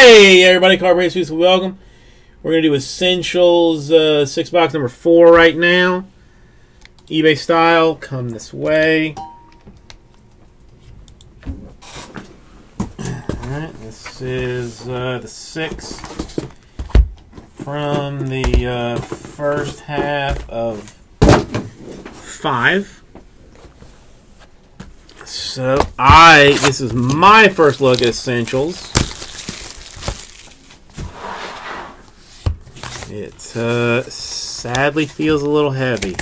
Hey everybody, Car Brandt, welcome. We're going to do Essentials 6 box number 4 right now. eBay style, come this way. Alright, this is the 6 from the first half of 5. So, this is my first look at Essentials. It sadly feels a little heavy.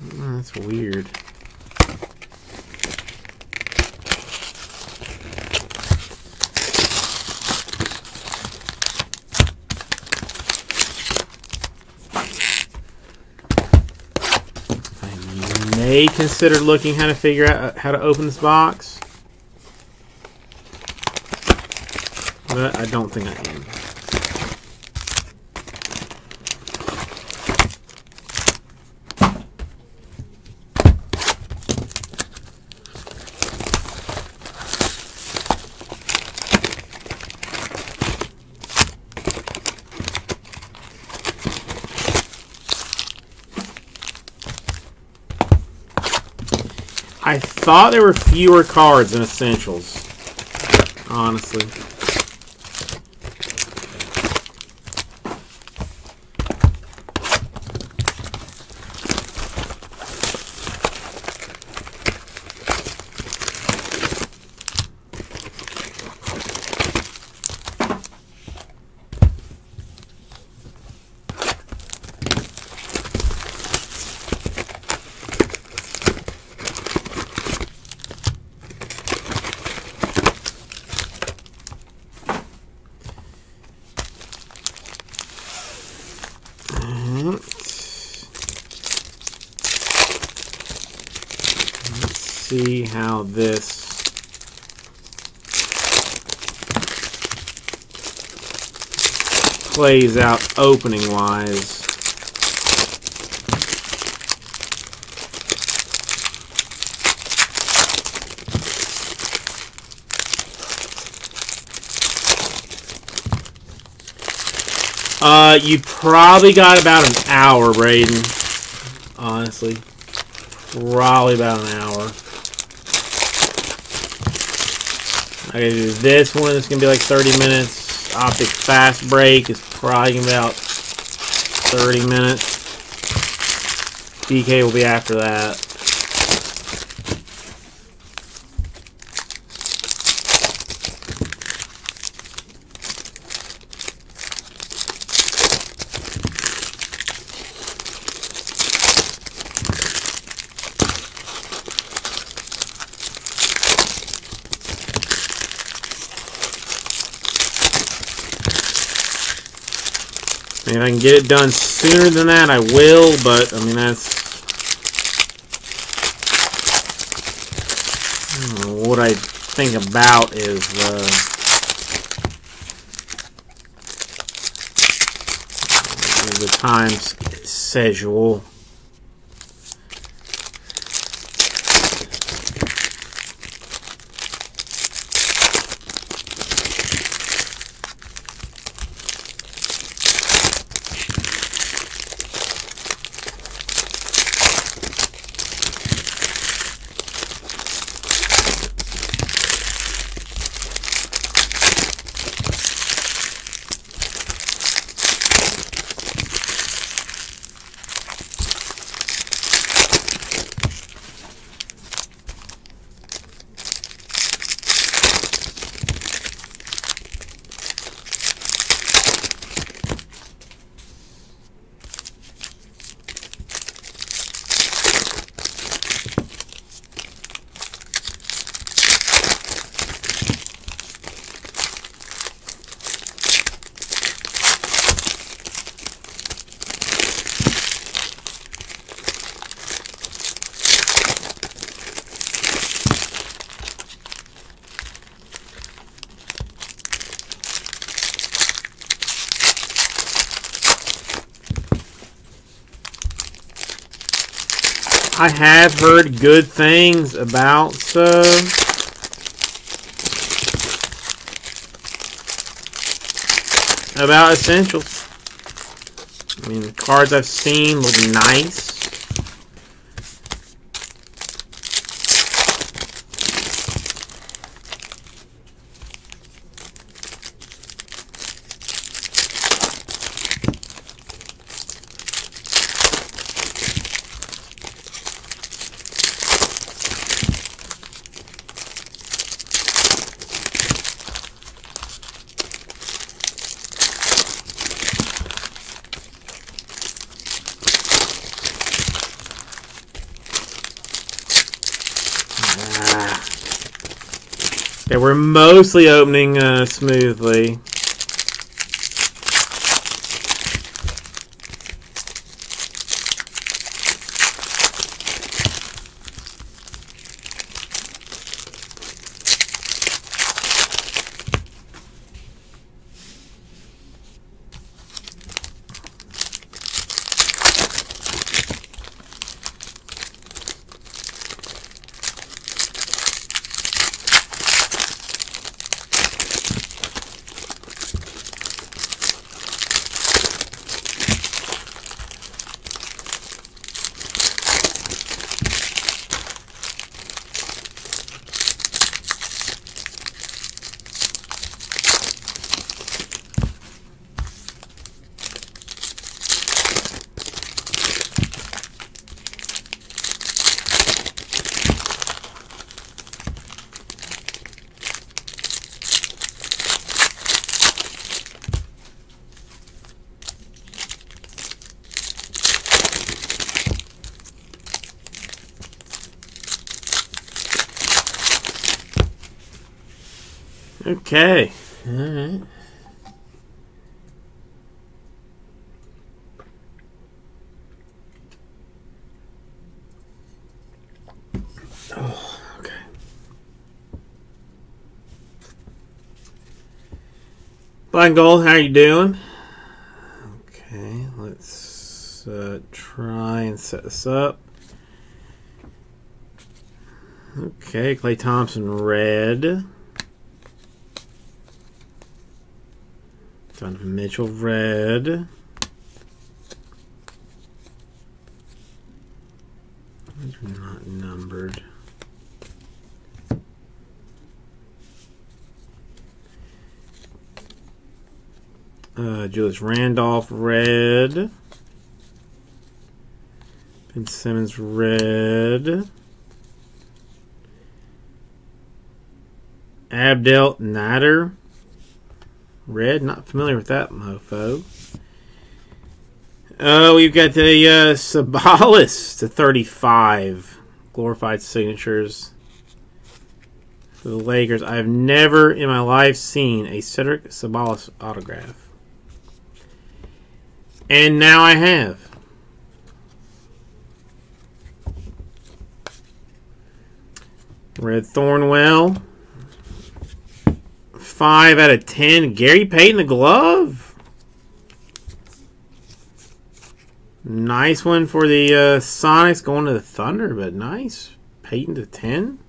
That's weird. I may consider looking how to figure out how to open this box. But I don't think I am. I thought there were fewer cards in Essentials, honestly. See how this plays out opening wise. You probably got about an hour, Braden. Honestly, probably about an hour. I gotta do this one. It's gonna be like 30 minutes. Optic fast break is probably gonna be about 30 minutes. DK will be after that. If I can get it done sooner than that, I will, but, I mean, that's... I don't know, what I think about is, the time schedule. I have heard good things about about essentials. I mean, the cards I've seen look nice. Yeah, we're mostly opening smoothly. Okay, all right. Oh, okay. Black and Gold, how are you doing? Okay, let's try and set this up. Okay, Clay Thompson, red. Donovan Mitchell, red. These are not numbered. Julius Randolph, red. Ben Simmons, red. Abdel Nader, red, not familiar with that mofo. We've got the Sabonis to 35 glorified signatures for the Lakers. I've never in my life seen a Cedric Sabonis autograph, and now I have. Red Thornwell. 5/10. Gary Payton, the glove. Nice one for the Sonics going to the Thunder, but nice. Payton to 10.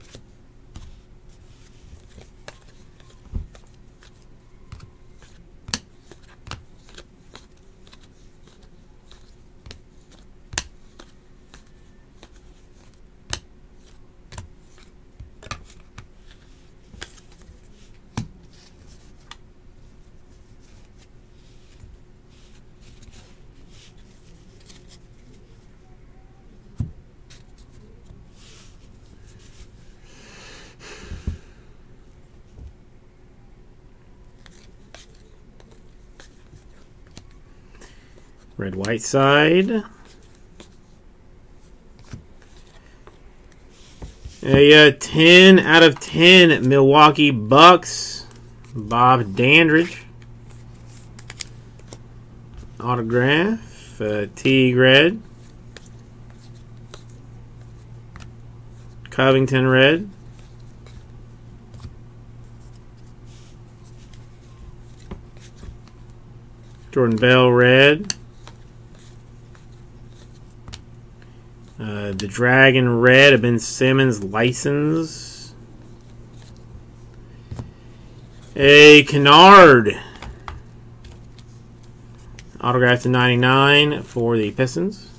Red Whiteside. A 10/10 Milwaukee Bucks. Bob Dandridge. Autograph. Teague, red. Covington, red. Jordan Bell, red. The Dragon, red. Ben Simmons, license. A Kennard Autograph to 99 for the Pistons.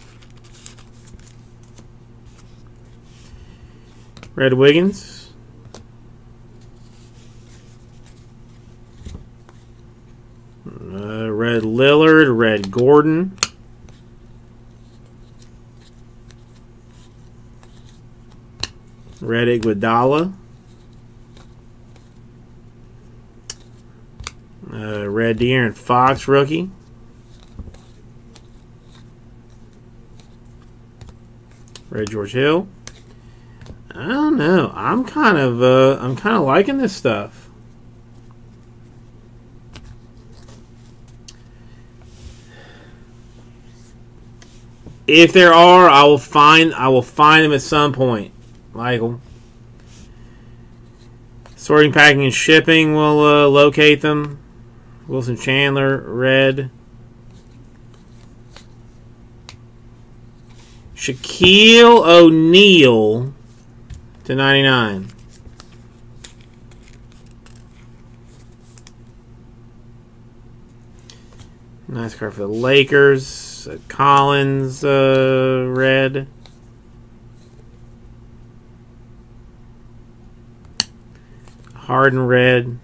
Red Wiggins. Red Lillard. Red Gordon. Red Iguodala. Red De'Aaron Fox rookie. Red George Hill. I don't know. I'm kind of liking this stuff. If there are, I will find them at some point, Michael. Sorting, packing, and shipping will locate them. Wilson Chandler, red. Shaquille O'Neal to 99. Nice card for the Lakers. Collins, red. Harden, red.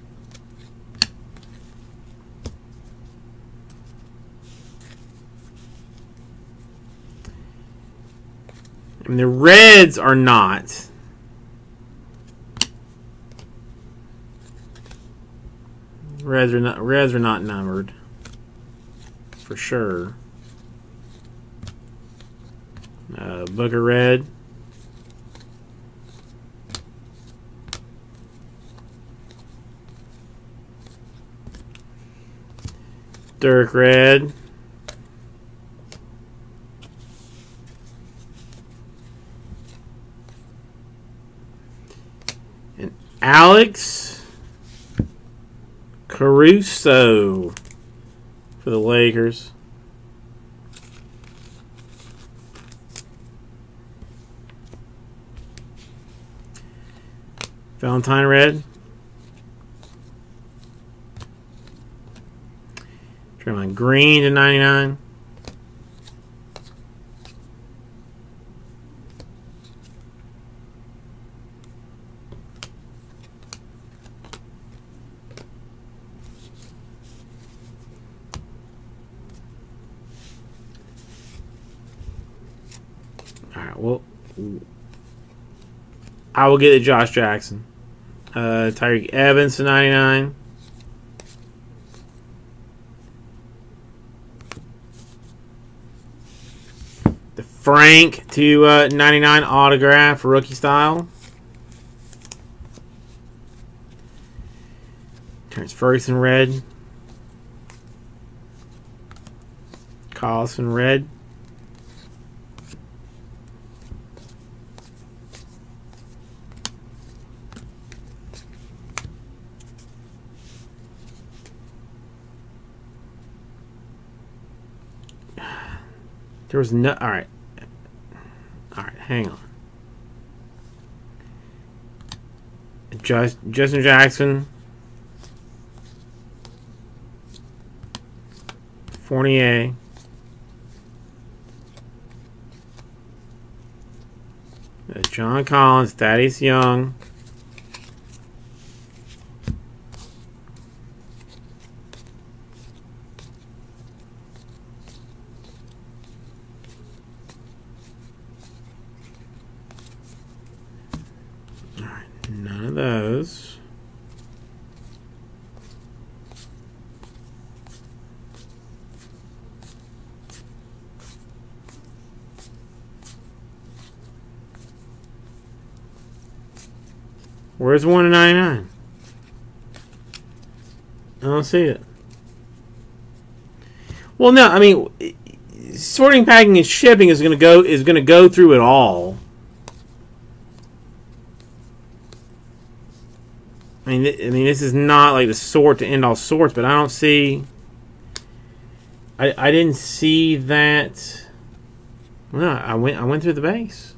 And the reds are not. Reds are not numbered. For sure. Booker red. Dirk red. Alex Caruso for the Lakers. Valentine red. Draymond Green to 99. I will get it, Josh Jackson. Tyreek Evans to 99. The Frank to 99 autograph, rookie style. Terrence Ferguson, red. Collison, red. There was no... Alright. Alright, hang on. Justin Jackson. Fournier. John Collins. Thaddeus Young. Where's 1 to 99? I don't see it. Well, no, I mean, sorting, packing, and shipping is gonna go through it all. I mean, this is not like the sort to end all sorts, but I don't see. I didn't see that. Well, I went through the base.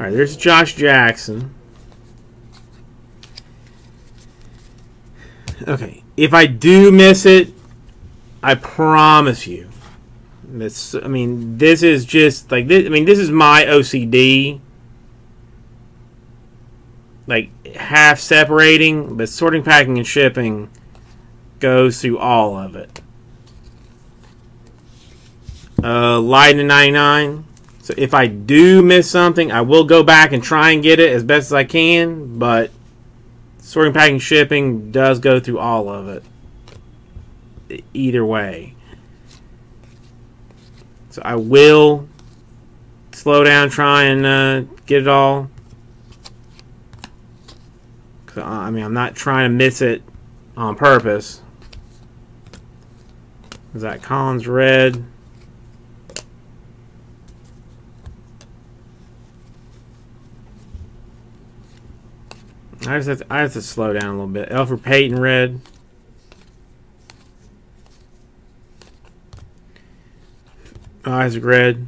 All right, there's Josh Jackson. Okay, if I do miss it, I promise you. This, I mean, this is just like this. I mean, this is my OCD. Like half separating, but sorting, packing, and shipping goes through all of it. Lightning 99. So if I do miss something, I will go back and try and get it as best as I can, but sorting, packing, shipping does go through all of it either way. So I will slow down, try and get it all. Cause, I mean, I'm not trying to miss it on purpose. Is that Collins red? I have to slow down a little bit. Elfrid Payton red. Isaac red.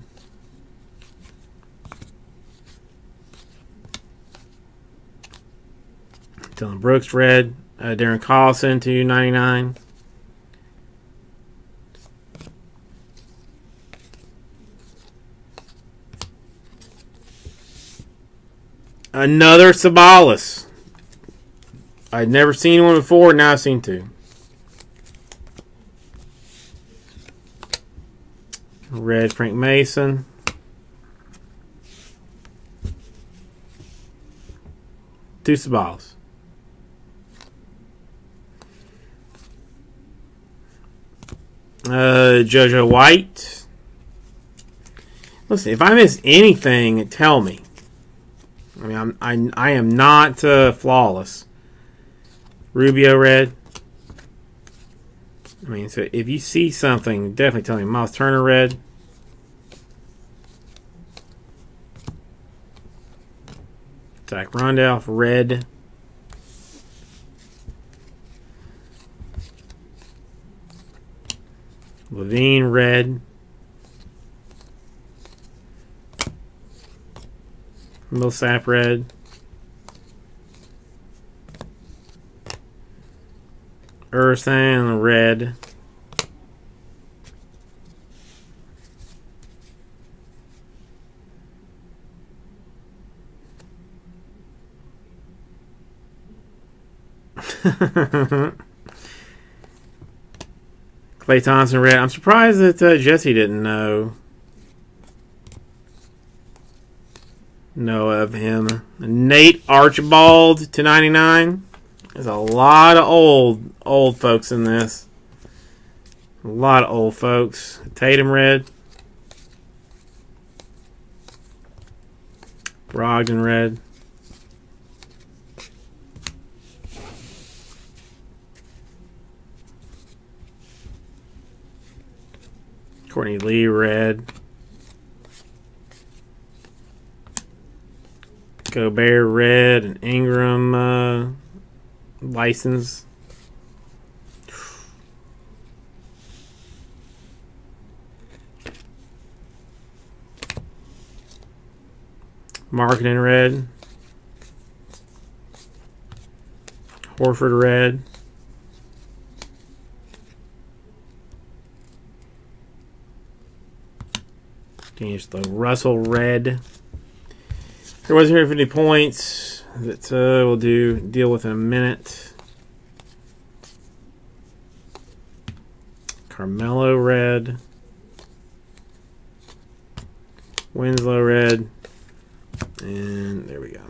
Dylan Brooks red. Darren Collison 299. Another Sabonis. I'd never seen one before, now I've seen two. Red Frank Mason. Two Sabonis. JoJo White. Listen, if I miss anything, tell me. I mean, I am not flawless. Rubio red. I mean, so if you see something, definitely tell me. Miles Turner red. Zach Randolph red. Levine red. Millsap red. Ursan red. Clay Thompson red. I'm surprised that Jesse didn't know of him. Nate Archibald 299. There's a lot of old folks in this. A lot of old folks. Tatum red. Brogdon red. Courtney Lee red. Gobert red. And Ingram license. Marketing red. Horford red. D'Angelo Russell red. There was 150 points. That we'll deal with in a minute. Carmelo red. Winslow red. And there we go.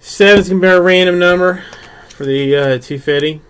Sevens can be a random number. For the 250.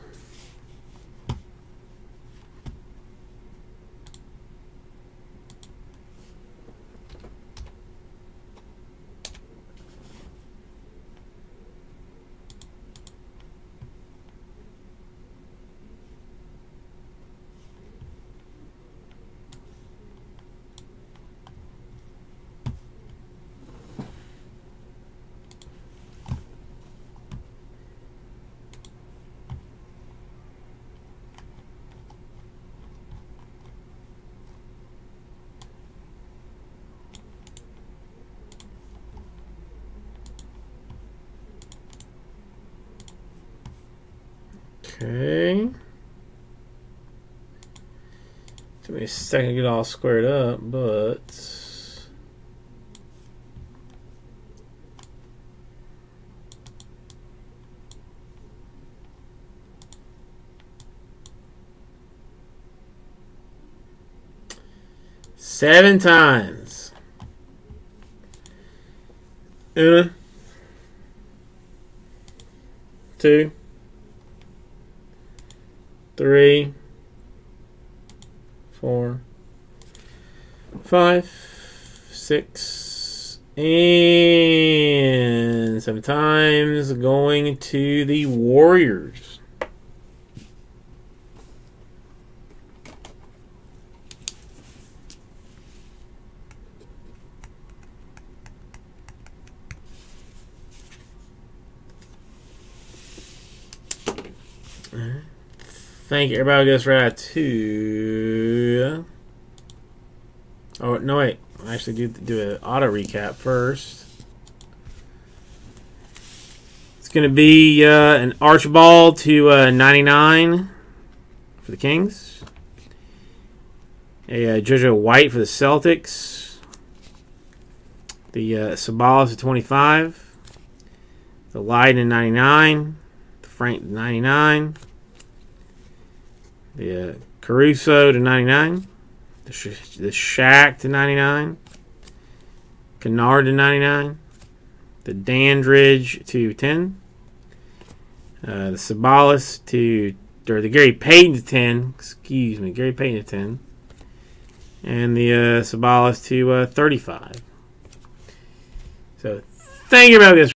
Okay. Took me a second to get all squared up, but... Seven times. Una. Two. Three. Four. Five. Six. And seven times going to the Warriors. Thank you. Everybody gets right to... Oh, no, wait. I actually do an auto recap first. It's going to be an Archibald to 99 for the Kings. A JoJo White for the Celtics. The Sabonis to 25. The Leiden to 99. The Frank to 99. The Caruso to 99. The Shaq to 99. Kennard to 99. The Dandridge to 10. The Sabonis to... Or the Gary Payton to 10. Excuse me. Gary Payton to 10. And the Sabonis to 35. So, thank you about this.